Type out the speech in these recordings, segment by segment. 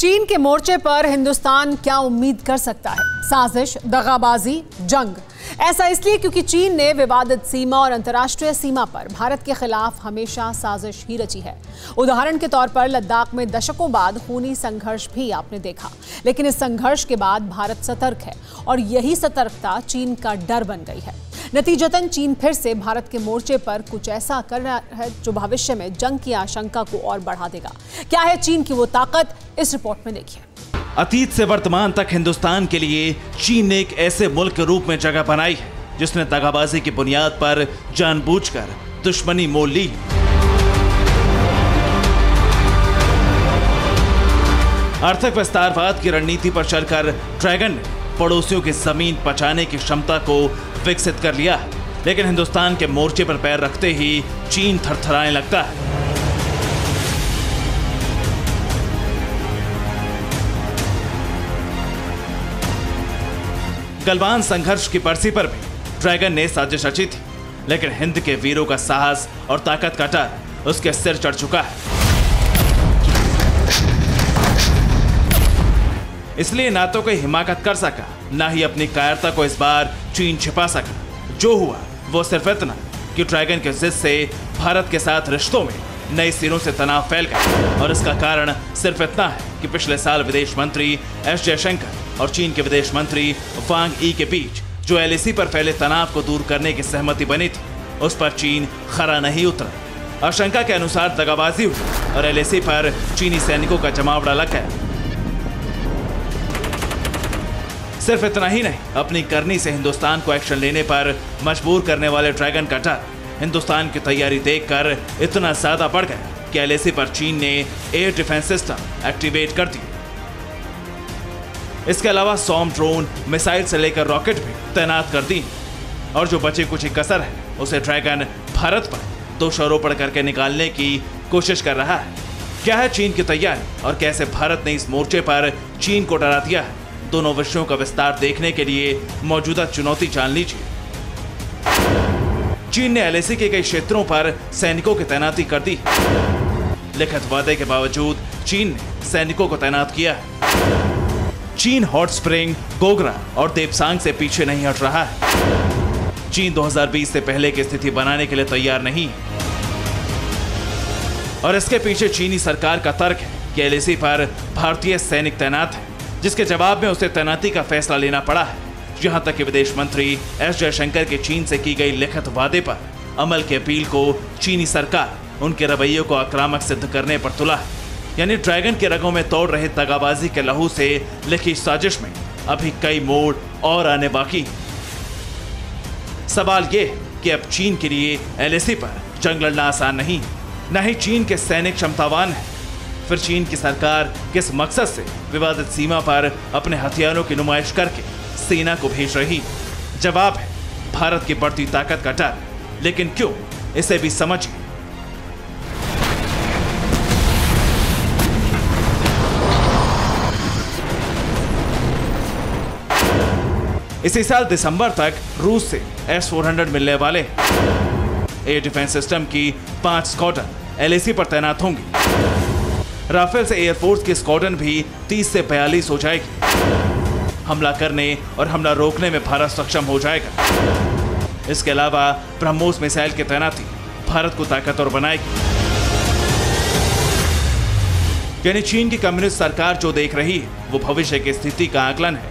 चीन के मोर्चे पर हिंदुस्तान क्या उम्मीद कर सकता है? साजिश, दगाबाजी, जंग। ऐसा इसलिए क्योंकि चीन ने विवादित सीमा और अंतर्राष्ट्रीय सीमा पर भारत के खिलाफ हमेशा साजिश ही रची है। उदाहरण के तौर पर लद्दाख में दशकों बाद खूनी संघर्ष भी आपने देखा, लेकिन इस संघर्ष के बाद भारत सतर्क है और यही सतर्कता चीन का डर बन गई है। नतीजतन चीन फिर से भारत के मोर्चे पर कुछ ऐसा कर रहा है जो भविष्य में जंग की आशंका को और बढ़ा देगा। क्या है चीन की वो ताकत, इस रिपोर्ट में देखिए। अतीत से वर्तमान तक हिंदुस्तान के लिए चीन ने एक ऐसे मुल्क के रूप में जगह बनाई है जिसने दगाबाजी की बुनियाद पर जानबूझकर दुश्मनी मोल ली। आर्थिक विस्तारवाद की रणनीति पर चलकर ड्रैगन ने पड़ोसियों की जमीन बचाने की क्षमता को विकसित कर लिया, लेकिन हिंदुस्तान के मोर्चे पर पैर रखते ही चीन थरथराने लगता है। गलवान संघर्ष की बरसी पर भी ड्रैगन ने साजिश रची थी, लेकिन हिंद के वीरों का साहस और ताकत का डर उसके सिर चढ़ चुका है। इसलिए ना तो कोई हिमाकत कर सका, ना ही अपनी कायरता को इस बार चीन छिपा सका। जो हुआ वो सिर्फ इतना कि ड्रैगन के जिद से भारत के साथ रिश्तों में नए सिरों से तनाव फैल गया, और इसका कारण सिर्फ इतना है कि पिछले साल विदेश मंत्री एस जयशंकर और चीन के विदेश मंत्री वांग ई के बीच जो LAC पर फैले तनाव को दूर करने की सहमति बनी थी, उस पर चीन खरा नहीं उतरा। आशंका के अनुसार दगाबाजी हुई और LAC पर चीनी सैनिकों का जमावड़ा लग गया। सिर्फ इतना ही नहीं, अपनी करनी से हिंदुस्तान को एक्शन लेने पर मजबूर करने वाले ड्रैगन का डर हिंदुस्तान की तैयारी देखकर इतना ज़्यादा बढ़ गया कि LAC पर चीन ने एयर डिफेंस सिस्टम एक्टिवेट कर दी। इसके अलावा सॉम ड्रोन, मिसाइल से लेकर रॉकेट भी तैनात कर दी, और जो बचे कुछ ही कसर है उसे ड्रैगन भारत पर दोषारोपण करके निकालने की कोशिश कर रहा है। क्या है चीन की तैयारी और कैसे भारत ने इस मोर्चे पर चीन को डरा दिया है, दोनों विषयों का विस्तार देखने के लिए मौजूदा चुनौती जान लीजिए। चीन ने LAC के कई क्षेत्रों पर सैनिकों की तैनाती कर दी। लिखित वादे के बावजूद चीन ने सैनिकों को तैनात किया है। चीन हॉट स्प्रिंग, गोगरा और देवसांग से पीछे नहीं हट रहा है। चीन 2020 से पहले की स्थिति बनाने के लिए तैयार नहीं है, और इसके पीछे चीनी सरकार का तर्क है कि LAC पर भारतीय सैनिक तैनात है, जिसके जवाब में उसे तैनाती का फैसला लेना पड़ा है। यहां तक कि विदेश मंत्री एस जयशंकर के चीन से की गई लिखित वादे पर अमल की अपील को चीनी सरकार उनके रवैये को आक्रामक सिद्ध करने पर तुला है। यानी ड्रैगन के रगों में तोड़ रहे दगाबाजी के लहू से लिखी साजिश में अभी कई मोड़ और आने बाकी। सवाल ये कि अब चीन के लिए LAC पर जंग लड़ना आसान नहीं, न ही चीन के सैनिक क्षमतावान है। फिर चीन की सरकार किस मकसद से विवादित सीमा पर अपने हथियारों की नुमाइश करके सेना को भेज रही? जवाब है भारत की बढ़ती ताकत का डर, लेकिन क्यों, इसे भी समझिए। इसी साल दिसंबर तक रूस से S-400 मिलने वाले एयर डिफेंस सिस्टम की 5 स्क्वाड्रन LAC पर तैनात होंगी। राफेल से एयरफोर्स की स्क्वाड्रन भी 30 से 42 हो जाएगी। हमला करने और हमला रोकने में भारत सक्षम हो जाएगा। इसके अलावा ब्रह्मोस मिसाइल की तैनाती भारत को ताकतवर बनाएगी। यानी चीन की कम्युनिस्ट सरकार जो देख रही है वो भविष्य की स्थिति का आकलन है,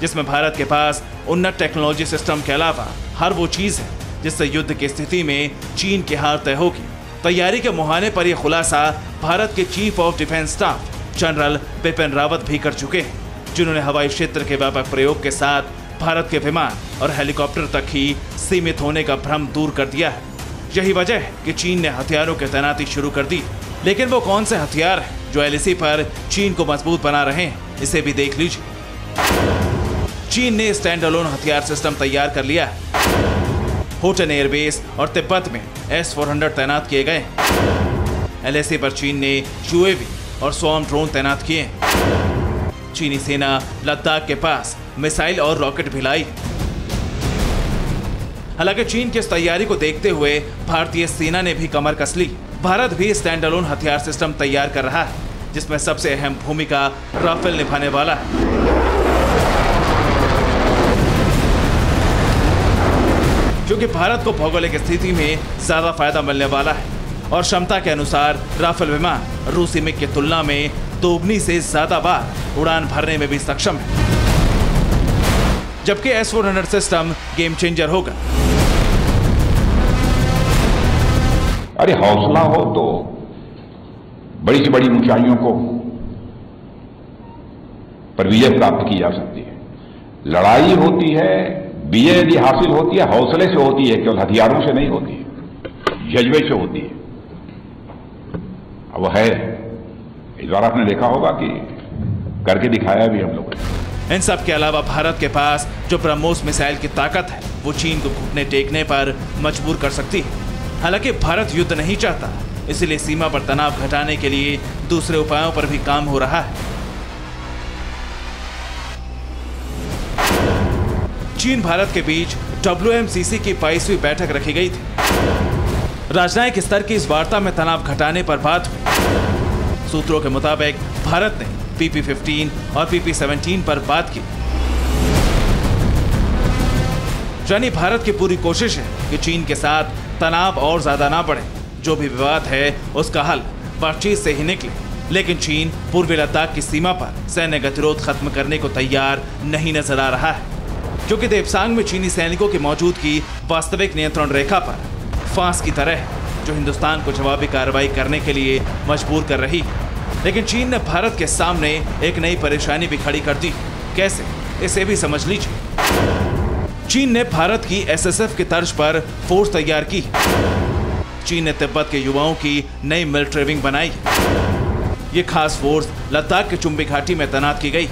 जिसमें भारत के पास उन्नत टेक्नोलॉजी सिस्टम के अलावा हर वो चीज़ है जिससे युद्ध की स्थिति में चीन की हार तय होगी। तैयारी के मुहाने पर यह खुलासा भारत के chief of defence staff general Bipin Rawat भी कर चुके हैं, जिन्होंने हवाई क्षेत्र के व्यापक प्रयोग के साथ भारत के विमान और हेलीकॉप्टर तक ही सीमित होने का भ्रम दूर कर दिया है। यही वजह है कि चीन ने हथियारों की तैनाती शुरू कर दी, लेकिन वो कौन से हथियार हैं जो LAC पर चीन को मजबूत बना रहे हैं, इसे भी देख लीजिए। चीन ने स्टैंड अलोन हथियार सिस्टम तैयार कर लिया है। होटन एयरबेस और तिब्बत में S-400 तैनात किए गए। LAC पर चीन ने UAV और सॉम ड्रोन तैनात किए। चीनी सेना लद्दाख के पास मिसाइल और रॉकेट भी लाई। हालांकि चीन की इस तैयारी को देखते हुए भारतीय सेना ने भी कमर कस ली। भारत भी स्टैंड अलोन हथियार सिस्टम तैयार कर रहा है। जिसमें सबसे अहम भूमिका राफेल निभाने वाला है, क्योंकि भारत को भौगोलिक स्थिति में ज़्यादा फायदा मिलने वाला है। और क्षमता के अनुसार राफेल विमान रूसी मिग की तुलना में दोगुनी से ज़्यादा बार उड़ान भरने में भी सक्षम है, जबकि S-400 सिस्टम गेम चेंजर होगा। अरे हौसला हो तो बड़ी से बड़ी ऊंचाइयों को पर विजय प्राप्त की जा सकती है। लड़ाई होती है, विजय यदि हासिल होती है, हौसले से होती है, केवल हथियारों से नहीं होती है, जज्बे से होती है। अब है, इस बार आपने देखा होगा कि करके दिखाया भी हम लोगों ने। इन सब के अलावा भारत के पास जो ब्रह्मोस मिसाइल की ताकत है, वो चीन को घुटने टेकने पर मजबूर कर सकती है। हालांकि भारत युद्ध नहीं चाहता, इसलिए सीमा पर तनाव घटाने के लिए दूसरे उपायों पर भी काम हो रहा है। चीन भारत के बीच WMCC की 22वीं बैठक रखी गई थी। राजनयिक स्तर की इस वार्ता में तनाव घटाने पर बात हुई। सूत्रों के मुताबिक भारत ने PP-15 और PP-17 पर बात की। यानी भारत की पूरी कोशिश है कि चीन के साथ तनाव और ज्यादा ना बढ़े, जो भी विवाद है उसका हल बातचीत से ही निकले। लेकिन चीन पूर्वी लद्दाख की सीमा पर सैन्य गतिरोध खत्म करने को तैयार नहीं नजर आ रहा है, क्योंकि देवसांग में चीनी सैनिकों की मौजूदगी वास्तविक नियंत्रण रेखा पर फांस की तरह है, जो हिंदुस्तान को जवाबी कार्रवाई करने के लिए मजबूर कर रही। लेकिन चीन ने भारत के सामने एक नई परेशानी भी खड़ी कर दी। कैसे, इसे भी समझ लीजिए। चीन ने भारत की SSF की तर्ज पर फोर्स तैयार की। चीन ने तिब्बत के युवाओं की नई मिलिट्री विंग बनाई। ये खास फोर्स लद्दाख के चुंबी घाटी में तैनात की गई।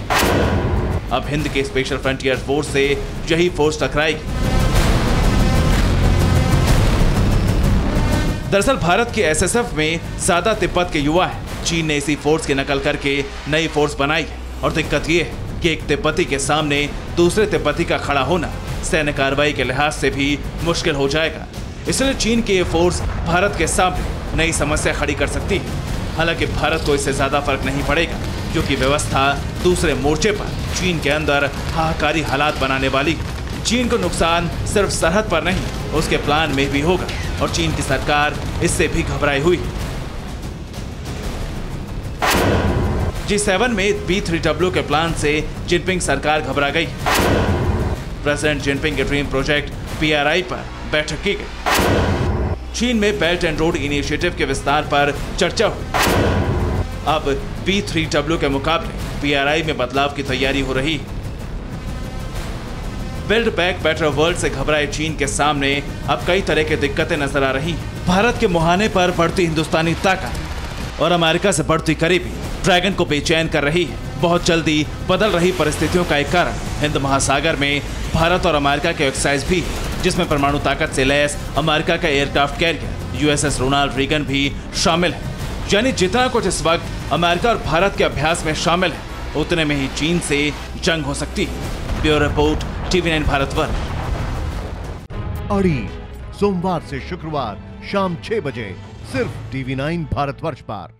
अब हिंद के स्पेशल फ्रंटियर फोर्स से यही फोर्स टकराएगी। दरअसल भारत के SSF में ज्यादा तिब्बत के युवा है। चीन ने इसी फोर्स की नकल करके नई फोर्स बनाई और दिक्कत यह है कि एक तिब्बती के सामने दूसरे तिब्बती का खड़ा होना सैन्य कार्रवाई के लिहाज से भी मुश्किल हो जाएगा। इसलिए चीन की ये फोर्स भारत के सामने नई समस्या खड़ी कर सकती है। हालांकि भारत को इससे ज्यादा फर्क नहीं पड़ेगा, क्योंकि व्यवस्था दूसरे मोर्चे पर चीन के अंदर हाहाकारी हालात बनाने वाली। चीन को नुकसान सिर्फ सरहद पर नहीं, उसके प्लान में भी होगा, और चीन की सरकार इससे भी घबराई हुई। G7 में B3W के प्लान से जिनपिंग सरकार घबरा गई। प्रेसिडेंट जिनपिंग के ड्रीम प्रोजेक्ट PRI पर बैठक की गई। चीन में बेल्ट एंड रोड इनिशिएटिव के विस्तार पर चर्चा हुई। अब B3W के मुकाबले PRI में बदलाव की तैयारी हो रही। बिल्ड बैक बैटर वर्ल्ड से घबराए चीन के सामने अब कई तरह की दिक्कतें नजर आ रही। भारत के मुहाने पर बढ़ती हिंदुस्तानी ताकत और अमेरिका से बढ़ती करीबी ड्रैगन को बेचैन कर रही है। बहुत जल्दी बदल रही परिस्थितियों का एक कारण हिंद महासागर में भारत और अमेरिका के एक्सरसाइज भी, जिसमें परमाणु ताकत से लैस अमेरिका का aircraft carrier USS Ronald Reagan भी शामिल है। यानी जितना कुछ इस वक्त अमेरिका और भारत के अभ्यास में शामिल है, उतने में ही चीन से जंग हो सकती है। Bureau report, TV9 Bharatvarsh. अड़ी सोमवार से शुक्रवार शाम 6 बजे सिर्फ TV9 भारतवर्ष पर।